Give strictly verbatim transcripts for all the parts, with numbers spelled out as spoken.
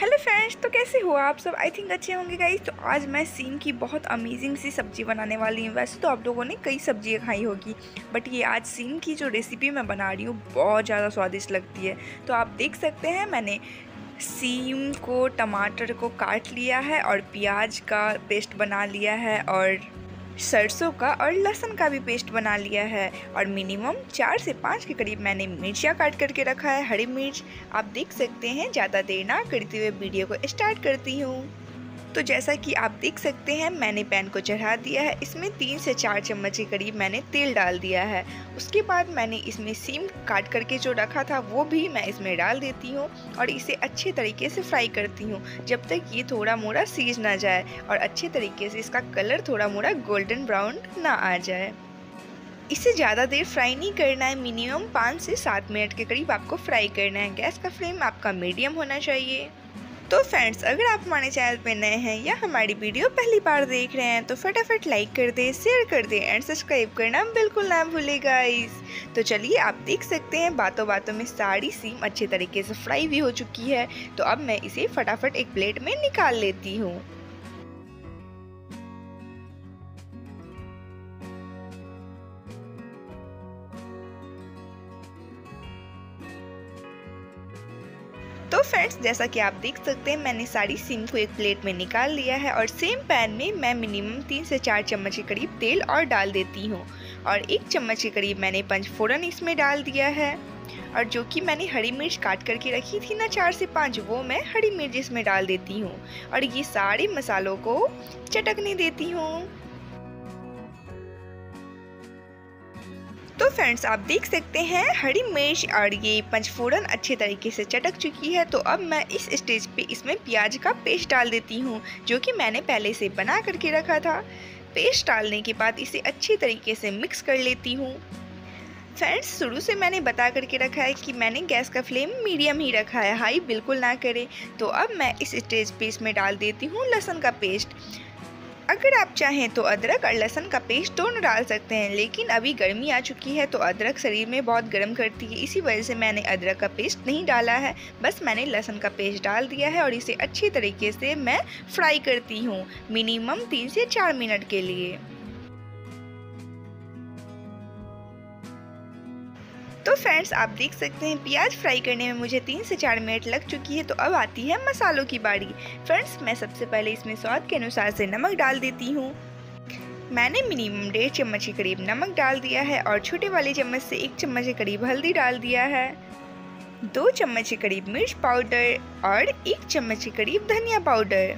Hello friends, तो कैसे हुआ आप सब? आई थिंक अच्छे होंगे गाइस। तो आज मैं सीम की बहुत अमेजिंग सी सब्ज़ी बनाने वाली हूँ। वैसे तो आप लोगों ने कई सब्जियाँ खाई होगी, बट ये आज सीम की जो रेसिपी मैं बना रही हूँ बहुत ज़्यादा स्वादिष्ट लगती है। तो आप देख सकते हैं मैंने सीम को, टमाटर को काट लिया है और प्याज का पेस्ट बना लिया है और सरसों का और लहसुन का भी पेस्ट बना लिया है। और मिनिमम चार से पाँच के करीब मैंने मिर्चियाँ काट करके रखा है, हरी मिर्च। आप देख सकते हैं। ज़्यादा देर ना करते हुए वीडियो को स्टार्ट करती हूँ। तो जैसा कि आप देख सकते हैं मैंने पैन को चढ़ा दिया है। इसमें तीन से चार चम्मच के करीब मैंने तेल डाल दिया है। उसके बाद मैंने इसमें सीम काट करके जो रखा था वो भी मैं इसमें डाल देती हूँ और इसे अच्छे तरीके से फ्राई करती हूँ जब तक ये थोड़ा मोड़ा सीज ना जाए और अच्छे तरीके से इसका कलर थोड़ा मोड़ा गोल्डन ब्राउन ना आ जाए। इसे ज़्यादा देर फ्राई नहीं करना है, मिनिमम पाँच से सात मिनट के करीब आपको फ्राई करना है। गैस का फ्लेम आपका मीडियम होना चाहिए। तो फ्रेंड्स, अगर आप हमारे चैनल पे नए हैं या हमारी वीडियो पहली बार देख रहे हैं तो फटाफट लाइक कर दें, शेयर कर दें एंड सब्सक्राइब करना बिल्कुल ना भूलें गाइस। तो चलिए, आप देख सकते हैं बातों बातों में सारी सीम अच्छे तरीके से फ्राई भी हो चुकी है। तो अब मैं इसे फटाफट एक प्लेट में निकाल लेती हूँ। तो फ्रेंड्स, जैसा कि आप देख सकते हैं मैंने सारी सीम को एक प्लेट में निकाल लिया है और सेम पैन में मैं मिनिमम तीन से चार चम्मच के करीब तेल और डाल देती हूँ। और एक चम्मच के करीब मैंने पंचफोरन इसमें डाल दिया है और जो कि मैंने हरी मिर्च काट करके रखी थी ना चार से पाँच, वो मैं हरी मिर्च इसमें डाल देती हूँ और ये सारे मसालों को चटकने देती हूँ। तो फ्रेंड्स, आप देख सकते हैं हरी मिर्च और ये पंचफोरन अच्छे तरीके से चटक चुकी है। तो अब मैं इस स्टेज पे इसमें प्याज का पेस्ट डाल देती हूँ जो कि मैंने पहले से बना करके रखा था। पेस्ट डालने के बाद इसे अच्छे तरीके से मिक्स कर लेती हूँ। फ्रेंड्स, शुरू से मैंने बता करके रखा है कि मैंने गैस का फ्लेम मीडियम ही रखा है, हाई बिल्कुल ना करें। तो अब मैं इस स्टेज पे इसमें डाल देती हूँ लहसुन का पेस्ट। अगर आप चाहें तो अदरक और लहसुन का पेस्ट दोनों डाल सकते हैं, लेकिन अभी गर्मी आ चुकी है तो अदरक शरीर में बहुत गर्म करती है, इसी वजह से मैंने अदरक का पेस्ट नहीं डाला है। बस मैंने लहसुन का पेस्ट डाल दिया है और इसे अच्छे तरीके से मैं फ्राई करती हूँ मिनिमम तीन से चार मिनट के लिए। तो फ्रेंड्स, आप देख सकते हैं प्याज फ्राई करने में मुझे तीन से चार मिनट लग चुकी है। तो अब आती है मसालों की बारी। फ्रेंड्स, मैं सबसे पहले इसमें स्वाद के अनुसार से नमक डाल देती हूँ। मैंने मिनिमम डेढ़ चम्मच के करीब नमक डाल दिया है और छोटे वाले चम्मच से एक चम्मच के करीब हल्दी डाल दिया है, दो चम्मच के करीब मिर्च पाउडर और एक चम्मच के करीब धनिया पाउडर।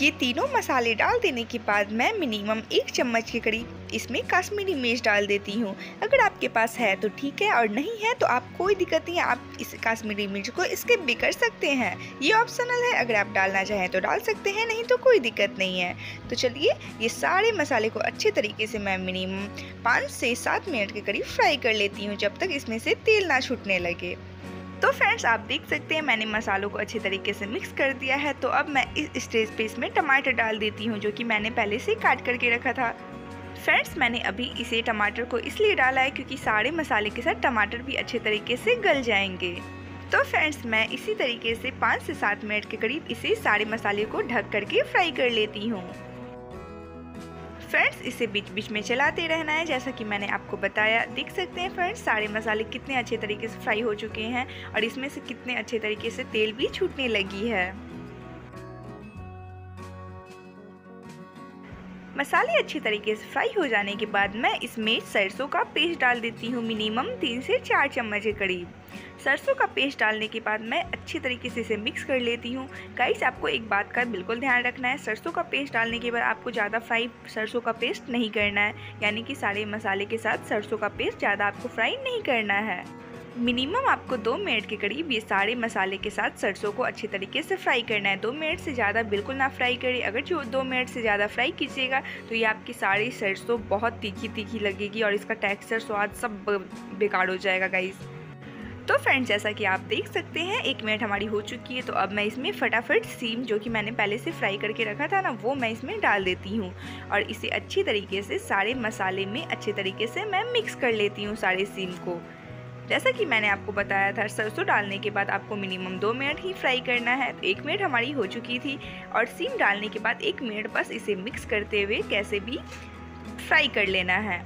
ये तीनों मसाले डाल देने के बाद मैं मिनिमम एक चम्मच के करीब इसमें कश्मीरी मिर्च डाल देती हूँ। अगर आपके पास है तो ठीक है और नहीं है तो आप कोई दिक्कत नहीं, आप इस कश्मीरी मिर्च को स्किप भी कर सकते हैं, ये ऑप्शनल है। अगर आप डालना चाहें तो डाल सकते हैं, नहीं तो कोई दिक्कत नहीं है। तो चलिए, ये सारे मसाले को अच्छे तरीके से मैं मिनिमम पाँच से सात मिनट के करीब फ्राई कर लेती हूँ जब तक इसमें से तेल ना छूटने लगे। तो फ्रेंड्स, आप देख सकते हैं मैंने मसालों को अच्छे तरीके से मिक्स कर दिया है। तो अब मैं इस स्टेज पे इसमें टमाटर डाल देती हूँ जो कि मैंने पहले से काट करके रखा था। फ्रेंड्स, मैंने अभी इसे टमाटर को इसलिए डाला है क्योंकि सारे मसाले के साथ टमाटर भी अच्छे तरीके से गल जाएंगे। तो फ्रेंड्स, मैं इसी तरीके से पाँच से सात मिनट के करीब इसे सारे मसाले को ढक करके फ्राई कर लेती हूँ। फ्रेंड्स, इसे बीच बीच में चलाते रहना है जैसा कि मैंने आपको बताया। देख सकते हैं फ्रेंड्स, सारे मसाले कितने अच्छे तरीके से फ्राई हो चुके हैं और इसमें से कितने अच्छे तरीके से तेल भी छूटने लगी है। मसाले अच्छे तरीके से फ्राई हो जाने के बाद मैं इसमें सरसों का पेस्ट डाल देती हूँ मिनिमम तीन से चार चम्मच के करीब। सरसों का पेस्ट डालने के बाद मैं अच्छे तरीके से इसे मिक्स कर लेती हूँ। गाइस, आपको एक बात का बिल्कुल ध्यान रखना है, सरसों का पेस्ट डालने के बाद आपको ज़्यादा फ्राई सरसों का पेस्ट नहीं करना है, यानी कि सारे मसाले के साथ सरसों का पेस्ट ज़्यादा आपको फ्राई नहीं करना है। मिनिमम आपको दो मिनट के करीब ये सारे मसाले के साथ सरसों को अच्छे तरीके से फ्राई करना है। दो मिनट से ज़्यादा बिल्कुल ना फ्राई करें। अगर जो दो मिनट से ज़्यादा फ्राई कीजिएगा तो ये आपकी सारी सरसों बहुत तीखी तीखी लगेगी और इसका टेक्सचर, स्वाद सब बेकार हो जाएगा गाइस। तो फ्रेंड्स, जैसा कि आप देख सकते हैं एक मिनट हमारी हो चुकी है। तो अब मैं इसमें फटाफट सीम जो कि मैंने पहले से फ्राई करके रखा था ना, वो मैं इसमें डाल देती हूँ और इसे अच्छी तरीके से सारे मसाले में अच्छे तरीके से मैं मिक्स कर लेती हूँ सारे सीम को। जैसा कि मैंने आपको बताया था, सरसों डालने के बाद आपको मिनिमम दो मिनट ही फ्राई करना है। तो एक मिनट हमारी हो चुकी थी और सीम डालने के बाद एक मिनट बस इसे मिक्स करते हुए कैसे भी फ्राई कर लेना है।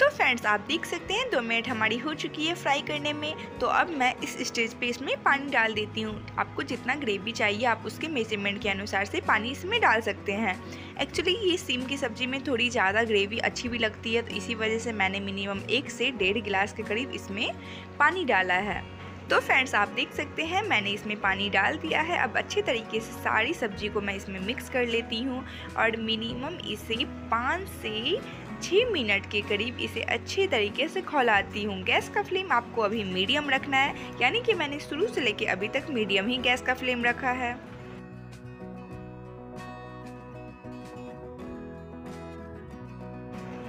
तो फ्रेंड्स, आप देख सकते हैं दो मिनट हमारी हो चुकी है फ्राई करने में। तो अब मैं इस स्टेज पे इसमें पानी डाल देती हूँ। आपको जितना ग्रेवी चाहिए आप उसके मेजरमेंट के अनुसार से पानी इसमें डाल सकते हैं। एक्चुअली ये सीम की सब्ज़ी में थोड़ी ज़्यादा ग्रेवी अच्छी भी लगती है, तो इसी वजह से मैंने मिनिमम एक से डेढ़ गिलास के करीब इसमें पानी डाला है। तो फ्रेंड्स, आप देख सकते हैं मैंने इसमें पानी डाल दिया है। अब अच्छे तरीके से सारी सब्जी को मैं इसमें मिक्स कर लेती हूँ और मिनिमम इसे पाँच से छः मिनट के करीब इसे अच्छे तरीके से खौलाती हूँ। गैस का फ्लेम आपको अभी मीडियम रखना है, यानी कि मैंने शुरू से लेके अभी तक मीडियम ही गैस का फ्लेम रखा है।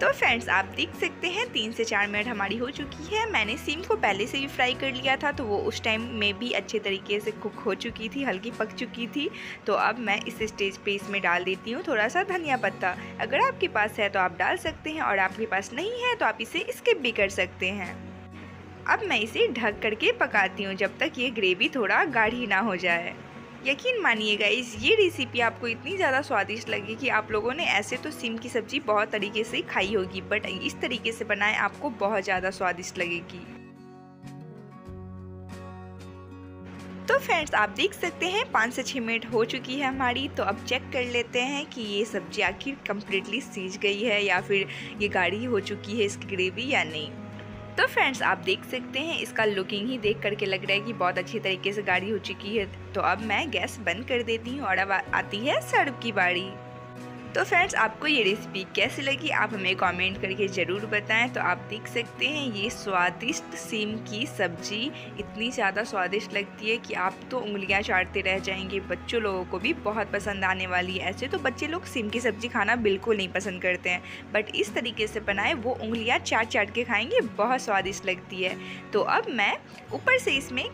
तो फ्रेंड्स, आप देख सकते हैं तीन से चार मिनट हमारी हो चुकी है। मैंने सीम को पहले से ही फ्राई कर लिया था, तो वो उस टाइम में भी अच्छे तरीके से कुक हो चुकी थी, हल्की पक चुकी थी। तो अब मैं इस स्टेज पे इसमें डाल देती हूँ थोड़ा सा धनिया पत्ता। अगर आपके पास है तो आप डाल सकते हैं और आपके पास नहीं है तो आप इसे स्किप भी कर सकते हैं। अब मैं इसे ढक करके पकाती हूँ जब तक ये ग्रेवी थोड़ा गाढ़ी ना हो जाए। यकीन मानिएगा, इस ये रेसिपी आपको इतनी ज़्यादा स्वादिष्ट लगी कि आप लोगों ने ऐसे तो सीम की सब्ज़ी बहुत तरीके से खाई होगी, बट इस तरीके से बनाएं आपको बहुत ज़्यादा स्वादिष्ट लगेगी। तो फ्रेंड्स, आप देख सकते हैं पाँच से छः मिनट हो चुकी है हमारी। तो अब चेक कर लेते हैं कि ये सब्ज़ी आखिर कम्प्लीटली सीज गई है या फिर ये गाढ़ी हो चुकी है इसकी ग्रेवी या नहीं। तो फ्रेंड्स, आप देख सकते हैं इसका लुकिंग ही देख करके लग रहा है कि बहुत अच्छी तरीके से गाढ़ी हो चुकी है। तो अब मैं गैस बंद कर देती हूँ और अब आती है सर्व की बारी। तो फ्रेंड्स, आपको ये रेसिपी कैसी लगी आप हमें कमेंट करके ज़रूर बताएं। तो आप देख सकते हैं ये स्वादिष्ट सीम की सब्ज़ी इतनी ज़्यादा स्वादिष्ट लगती है कि आप तो उंगलियां चाटते रह जाएंगे। बच्चों लोगों को भी बहुत पसंद आने वाली है। ऐसे तो बच्चे लोग सीम की सब्ज़ी खाना बिल्कुल नहीं पसंद करते हैं, बट इस तरीके से बनाए वो उंगलियाँ चाट चाट के खाएँगे, बहुत स्वादिष्ट लगती है। तो अब मैं ऊपर से इसमें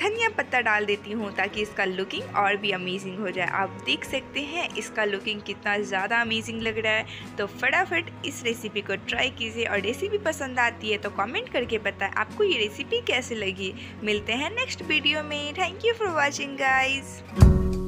धनिया पत्ता डाल देती हूँ ताकि इसका लुकिंग और भी अमेजिंग हो जाए। आप देख सकते हैं इसका लुकिंग कितना ज़्यादा अमेजिंग लग रहा है। तो फटाफट इस रेसिपी को ट्राई कीजिए और रेसिपी पसंद आती है तो कमेंट करके बताएं आपको ये रेसिपी कैसी लगी। मिलते हैं नेक्स्ट वीडियो में। Thank you for watching guys.